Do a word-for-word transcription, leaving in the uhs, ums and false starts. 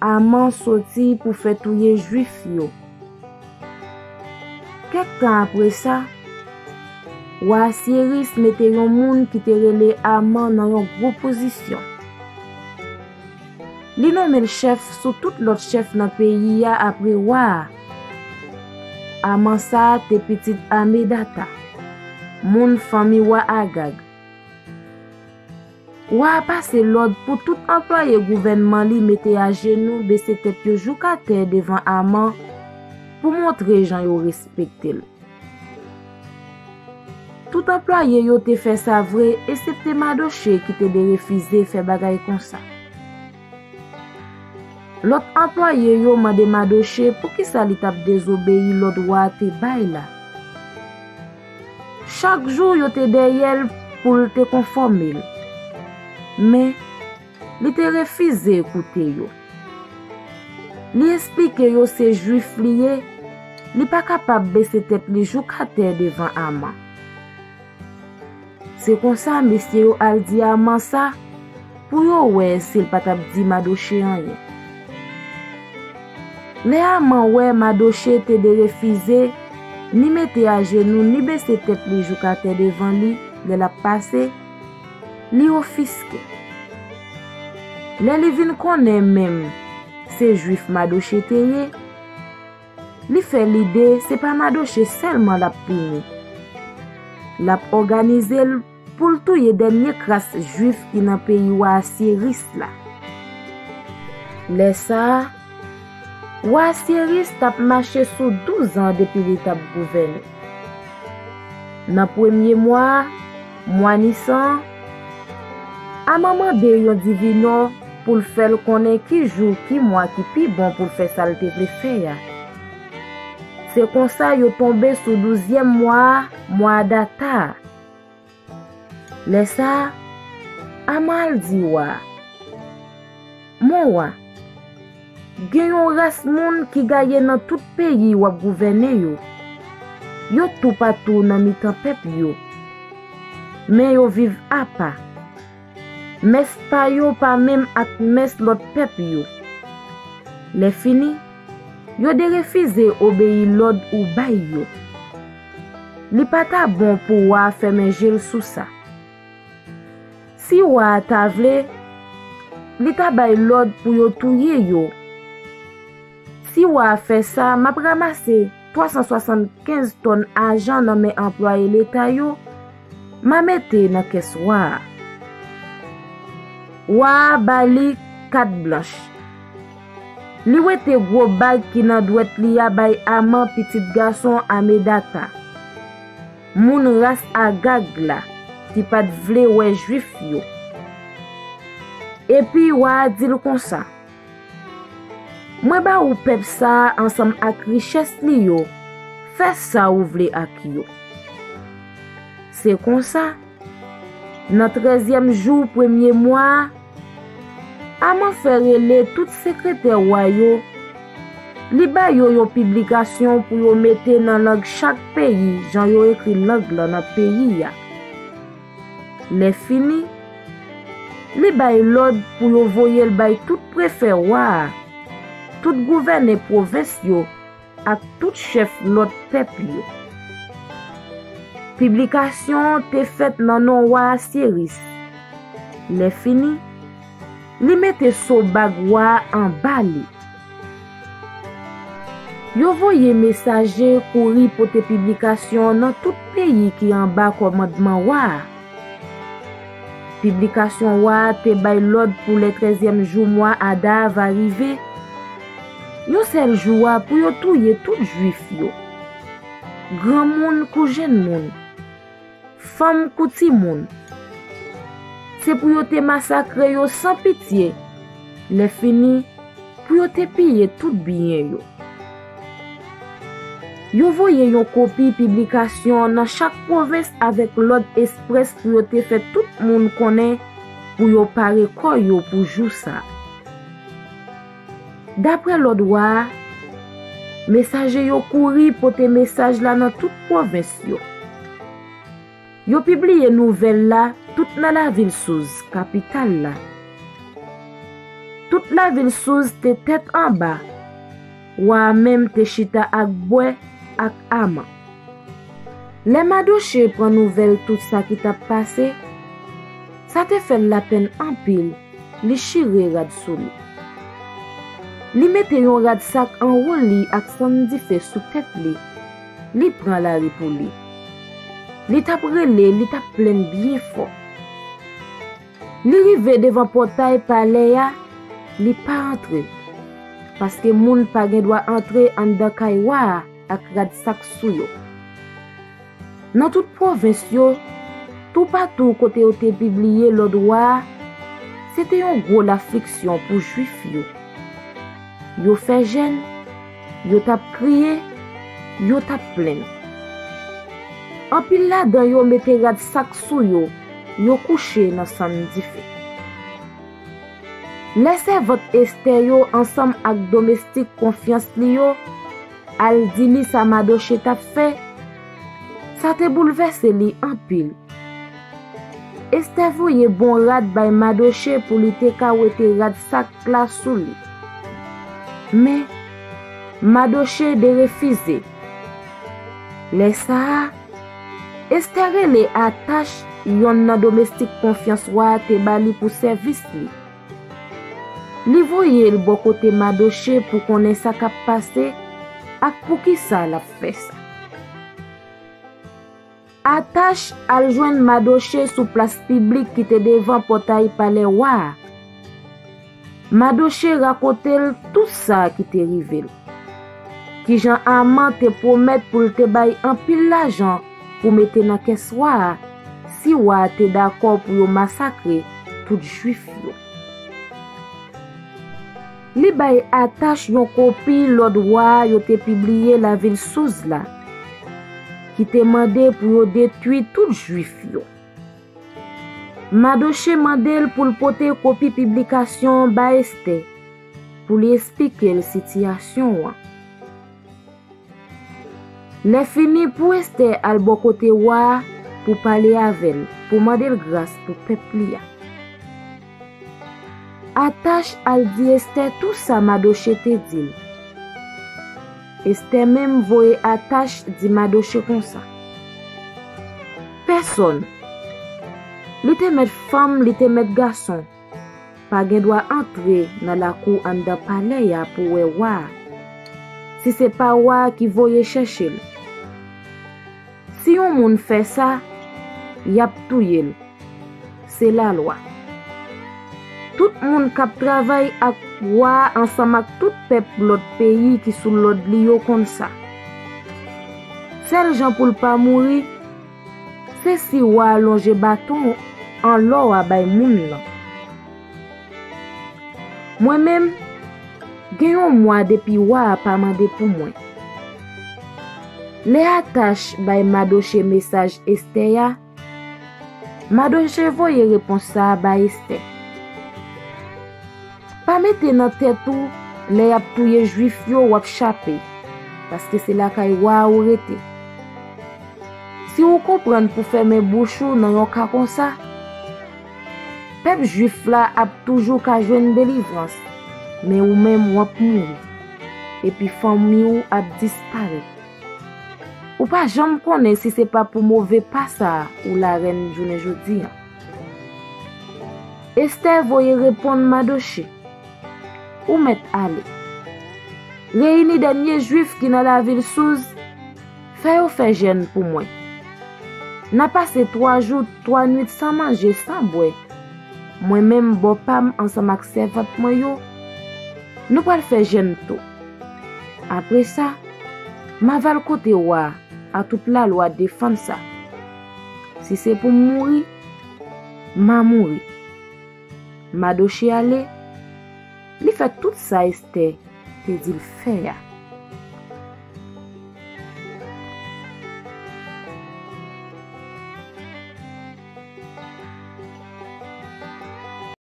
Haman sortit pour faire tuer juif yo. Quelques temps après ça, roi Cyrus mettait un monde qui te relé Haman dans une grosse position. Il nommait le chef sur tout l'autre chef dans le pays après roi. Haman ça te petite Hammedatha, mon famille roi Agag. Roi passé l'ordre pour tout employé gouvernement li mettait à genoux, baisser tête yo jusqu'à terre devant Haman pour montrer gens yo respecter. Tout employé yo te fait ça vrai, excepté Mardochée qui te de refuser faire bagaille comme ça. L'autre employé yo m'a demandé Mardochée pour qui ça li tape désobéi l'autre roi te bail là. Chaque jour yo te derrière pour te conformer. Mais, il te refusé écouter yo. Li explique yo se juif lié, li pas capable baisser tête li jusqu'à terre devant Haman. C'est comme ça monsieur yo al di Haman ça pour yo ouais s'il pas t'a dit Mardochée rien. Les Haman ouais Mardochée te de refuser, ni mettre à genoux ni baisser tête li jusqu'à terre devant lui, de la passer. Li offisque. Les livin connaît même ces juifs Mardochée teye. Li fait l'idée, c'est pas Mardochée seulement la puni. La organisé pour tout les derniers classes juifs qui dans pays wa Cyrus là. Les ça wa Cyrus t'a marché sous douze ans depuis l'étape gouverne. Dans premier mois, mois Nissan, à maman de yon divino pour le faire connaître qui joue, qui moi, qui pi bon pour faire ça le faire. C'est comme ça yon tombé sous douzième mois, mois d'Adar. Laisse ça, Haman dit wa. Mon wa, gen yon ras moun qui gagne dans tout pays ou a gouverné yo. Yo tout partout nan mitan peuple yo. Mais yo vive à pas. Mes pa yo pa même ak mes l'autre peuple yo. Les fini, yo de refuser obéir l'ordre ou bay yo. Li pa ta bon pour wa faire mes gel sous ça. Si wa ta vle, li ta bay l'ordre pour yo touye yo. Si wa fait ça, m'a ramasser trois cent soixante-quinze tonnes argent dans mes employés l'état yo, m'a mette dans caisse wa. Wa bali quatre blanches. Li wete gros bag ki nan douet li a bay Haman petit garçon Hammedatha. Moun ras Agag la, ti pat vle wè juif yo. Et puis wa di le kon sa. Mwen ba ou pep sa ansam ak richesse li yo. Fè sa ou vle ak yo. C'est kon sa. Nan treizième jour premier mois, Haman fait relé tout secrétaire royaux, li ba yo yon publication pour yo mette nan langue chaque pays, jan yo écrit langue la nan pays ya. Les fini, li ba l'ordre pour yo voyer le bay tout préfet roi, tout gouverneur province yo, ak tout chef l'autre peuple yo. Publication te faite dans non roi Cyrus. Les fini, li mette so bagwa en bali. Yo voye messager kouri pour tes publications dans tout pays qui en bas commandement roi. Publication roi te bay l'ordre pour le treizième jour mois Adar va arriver. Yo sel joua pour yo touye tout juif yo. Grand moun kou jeune moun. Femme kouti moun. C'est pour yo te massacrer yo sans pitié. Les fini, pour yo te piller tout bien yo. Yo voye yon copie publication dans chaque province avec l'ordre express pour yo te fait tout moun connaît pour yo pare ko yo pour jou ça. D'après l'ordre wa, messager yo couri pour te message là dans toute province yo. Yo publié nouvelle là, tout dans la ville Souz, capitale là. Tout toute la ville Souz te tête en bas, wa même te chita ak bwe ak Haman. Les Mardochée prend nouvelle tout ça qui t'a passé, ça te fait la peine en pile, li chire rad sou li. Li mette yon rad sak en roule li ak samedi fait sous tête li, li prend la ripou li. Li tap rele, li tap pleine bien fort. Li rive devant portail palais ya, li pas entre, parce que moun pa gen doit entrer en dan kay wa ak rad sak sou yo. Dans toute province, tout partout côté où t'es publié le droit, c'était une grosse affliction pour Juifs. Yo fait gêne, yo t'a crié, yo t'a plaint. En pile là-dedans, yo mette rad sac sous yo, yo couché dans samedi fait. Laissez votre Esther yo ensemble avec domestique confiance li yo, al di li sa Mardochée t'a fait. Ça te bouleverse li en pile. Esther voye bon rad bay Mardochée pour li te ka wete rad sak la sou li. Mais Mardochée de refuse. Les ça, Esther les attache yon nan domestique confiance wa te bali pour service li. Li voye le bon côté Mardochée pour konnen sa ka passé ak pou ki sa la fè sa. Attache al joindre Mardochée sous place publique qui te devant portail palais wa. Mardochée raconte tout ça qui t'est arrivé. Qui Jean Haman te promet pour te bailler en pile l'argent pour mettre dans caisse wa si wa t'es d'accord pour massacrer tout juif yo. Li baille attache yon copie l'ordre wa yo te publié la ville Souz la. Qui te mandé pour détruire tout juif yo. Mardochée mandel pour porter copie publication ba Esther pour lui expliquer la situation. Les fini pour Esther al bon côté wa pour parler avec elle, pour mandel grâce pour peuple ya. Attache al di Esther tout ça Mardochée te dit. Esther même voye attache di Mardochée comme ça. Personne, li te met femme, li te met garçon, pa gen doit entrer dans la cour en dan palais ya pour we wa, si c'est pas wa qui voye chercher. Si yon moun fait ça, yap touyel. C'est la loi. Tout moun kap travay ak wa ensemble ak tout peuple l'autre pays qui sous l'autre li yo comme ça. Sel jan pou pa mouri, c'est si wa longe bâton en l'or a bay moun la. Moi-même, gen yon mois depuis wa pa mandé pou moi. Les attache bay Mardochée message Esther ya. Mardochée voye réponse sa bay Esther. Pas mettre dans tête tout les ap touye juif yo ou ap chaper parce que c'est la kay wa ou rete. Si vous comprenez pour fermer bouche ou nan yon ka comme ça, peuple juif la ap toujours ka jwenn délivrance, mais ou même ou ap mouri et puis famille ou ap disparaître. Ou pas jamais connait si c'est pas pour mauvais pas ça ou la reine jounen jodi. Esther voye répondre Mardochée. Ou mettre aller. Réunis derniers juifs qui dans la ville Souz, fais ou fait jeûne pour moi. N'a passé trois jours, trois nuits sans manger, sans boire. Moi-même, bon pam ensemble avec servante moi yo, nous pas faire jeûne tout. Après ça, m'a val côté wa à toute la loi défendre ça. Si c'est pour mourir, m'a mourir. Mardochée allait. Li fait tout ça Esther, te dit le faire.